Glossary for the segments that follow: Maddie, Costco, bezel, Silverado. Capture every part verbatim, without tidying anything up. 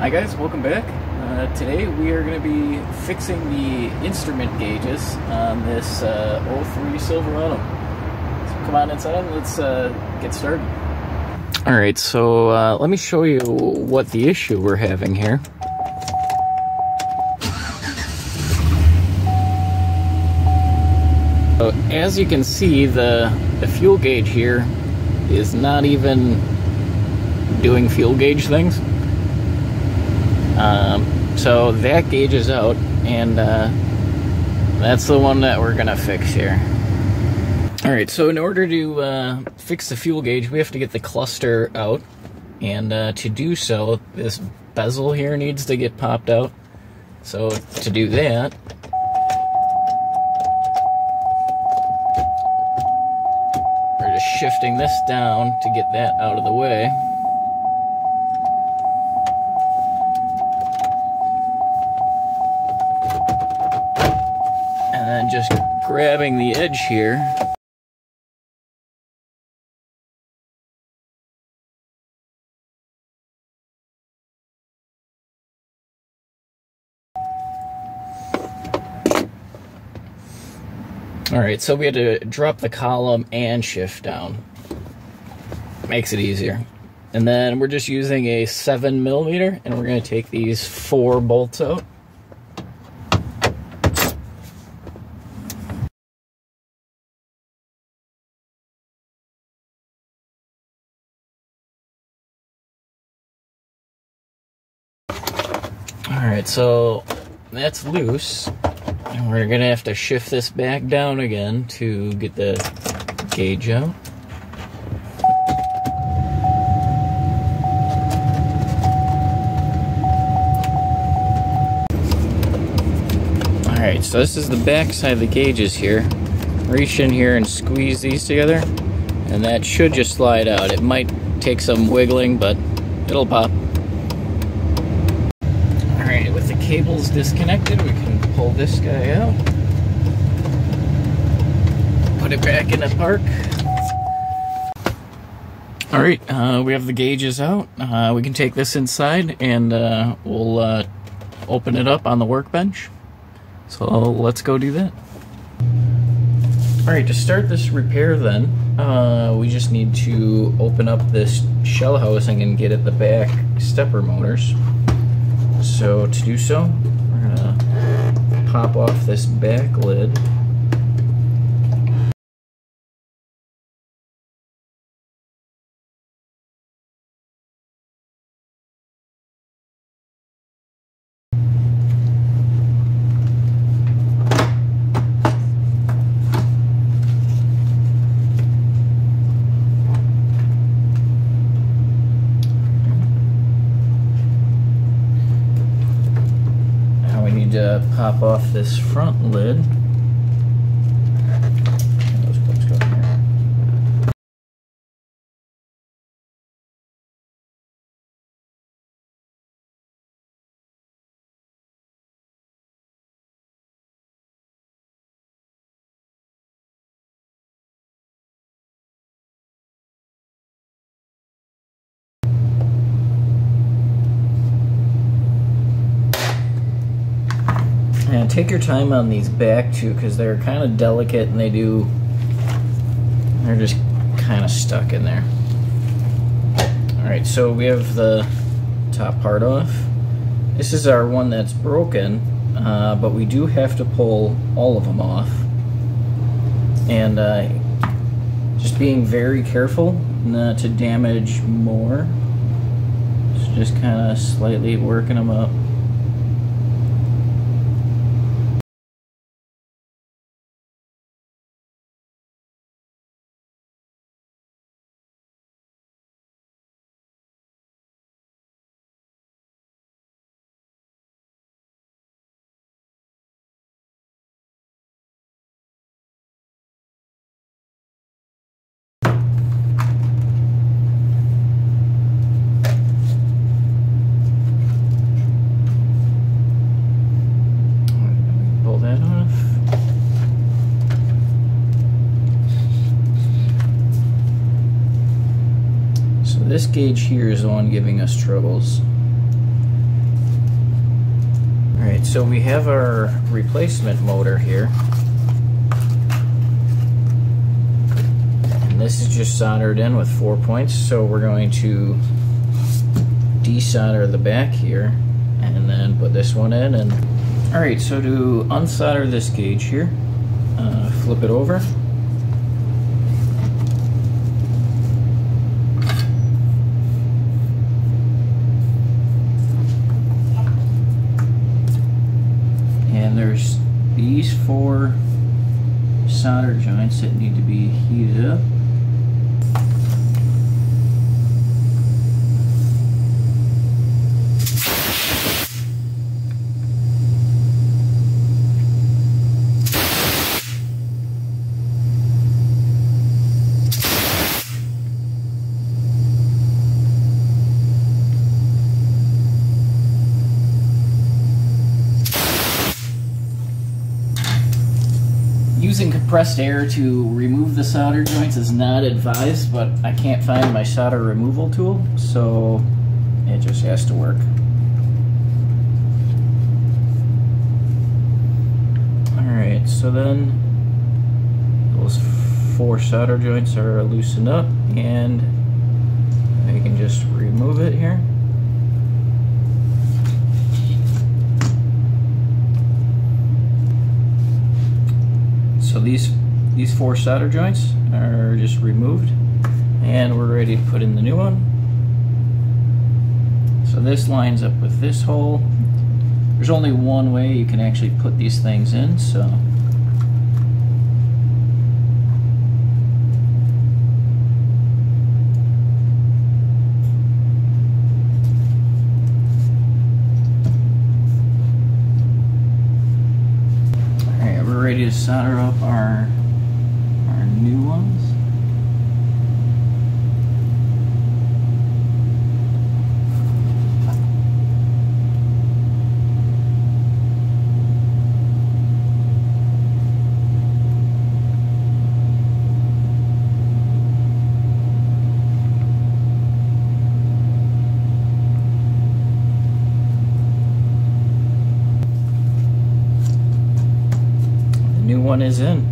Hi guys, welcome back. Uh, today we are going to be fixing the instrument gauges on this uh, oh three Silverado. So come on inside and let's uh, get started. Alright, so uh, let me show you what the issue we're having here. So, as you can see, the, the fuel gauge here is not even doing fuel gauge things. Um, so that gauge is out, and uh, that's the one that we're gonna fix here. Alright, so in order to uh, fix the fuel gauge, we have to get the cluster out, and uh, to do so, this bezel here needs to get popped out. So to do that, we're just shifting this down to get that out of the way. And just grabbing the edge here. Alright, so we had to drop the column and shift down. Makes it easier. And then we're just using a seven millimeter, and we're going to take these four bolts out. Alright, so that's loose, and we're going to have to shift this back down again to get the gauge out. Alright, so this is the back side of the gauges here. Reach in here and squeeze these together, and that should just slide out. It might take some wiggling, but it'll pop. Cable's disconnected, we can pull this guy out, put it back in the park. Alright, uh, we have the gauges out. Uh, we can take this inside, and uh, we'll uh, open it up on the workbench. So let's go do that. Alright, to start this repair then, uh, we just need to open up this shell housing and get at the back stepper motors. So to do so, we're gonna pop off this back lid. To pop off this front lid. And those clips go in here. And take your time on these back two, because they're kind of delicate, and they do, they're just kind of stuck in there. Alright, so we have the top part off. This is our one that's broken, uh, but we do have to pull all of them off. And uh, just being very careful not to damage more. So just kind of slightly working them up. This gauge here is the one giving us troubles. Alright, so we have our replacement motor here. And this is just soldered in with four points, so we're going to desolder the back here and then put this one in. And alright, so to unsolder this gauge here, uh, flip it over. And there's these four solder joints that need to be heated up. Using compressed air to remove the solder joints is not advised, but I can't find my solder removal tool, so it just has to work. Alright, so then those four solder joints are loosened up, and I can just remove it here. So these these four solder joints are just removed, and we're ready to put in the new one. So this lines up with this hole. There's only one way you can actually put these things in, so ready to solder up our, our new ones. One is in.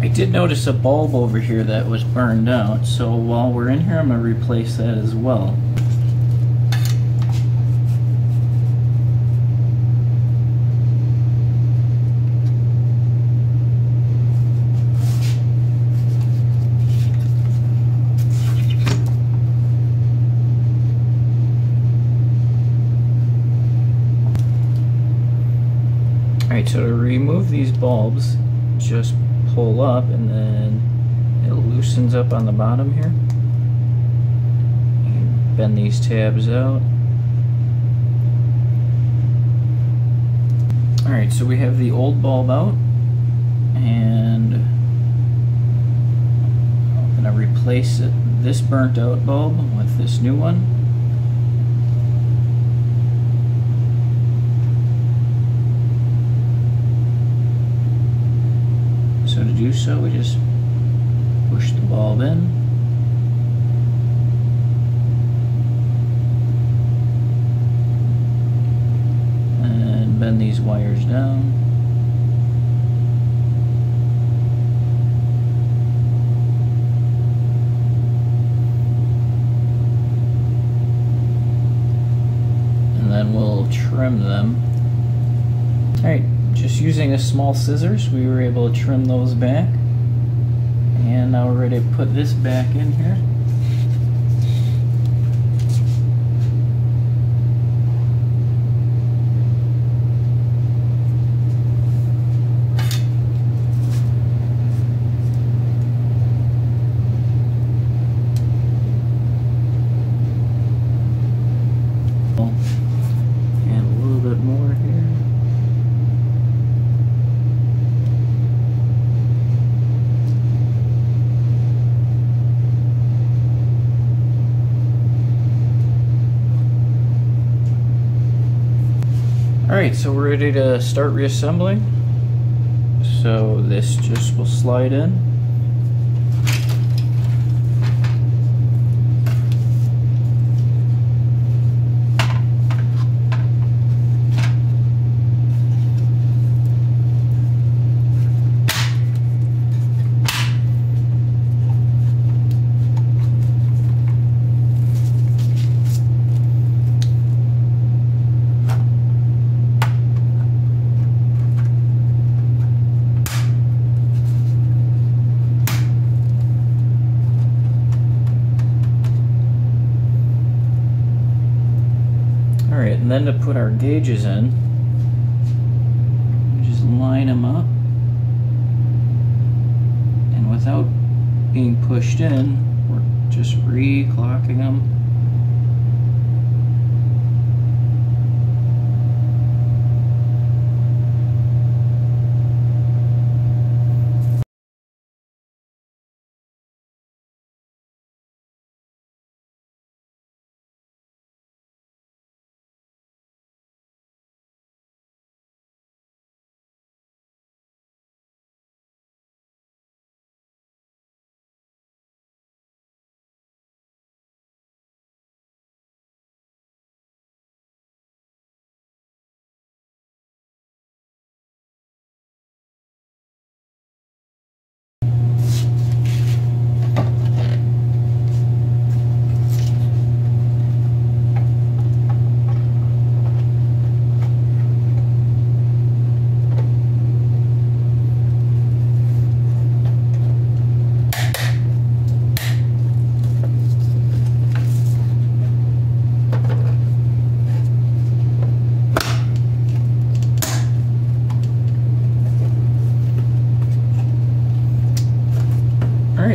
I did notice a bulb over here that was burned out, so while we're in here I'm going to replace that as well. Alright, so to remove these bulbs, just pull up and then it loosens up on the bottom here. And bend these tabs out. Alright, so we have the old bulb out, and I'm going to replace it, this burnt out bulb with this new one. So to do so, we just push the bulb in. And bend these wires down. And then we'll trim them. All right. Just using a small scissors, we were able to trim those back. And now we're ready to put this back in here. Alright, so we're ready to start reassembling. So this just will slide in. And then to put our gauges in, we just line them up, and without being pushed in, we're just re-clocking them.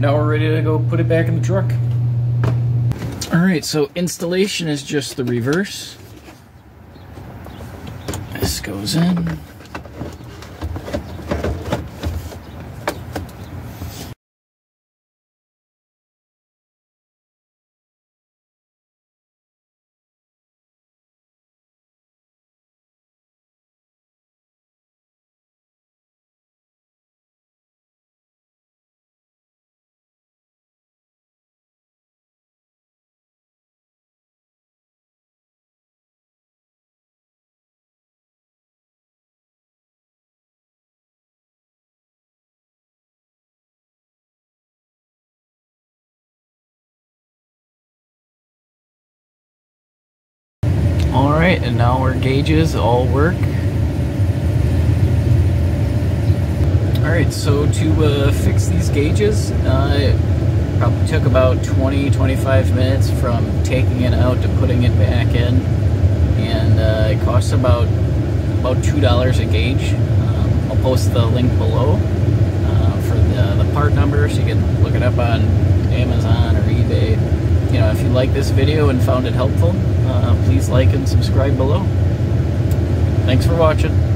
Now we're ready to go put it back in the truck. All right, so installation is just the reverse. This goes in. Alright, and now our gauges all work. Alright, so to uh, fix these gauges, uh, it probably took about twenty to twenty-five minutes from taking it out to putting it back in, and uh, it costs about about two dollars a gauge. Um, I'll post the link below uh, for the, the part number, so you can look it up on Amazon or eBay. You know, if you like this video and found it helpful, Uh, please like and subscribe below. Thanks for watching.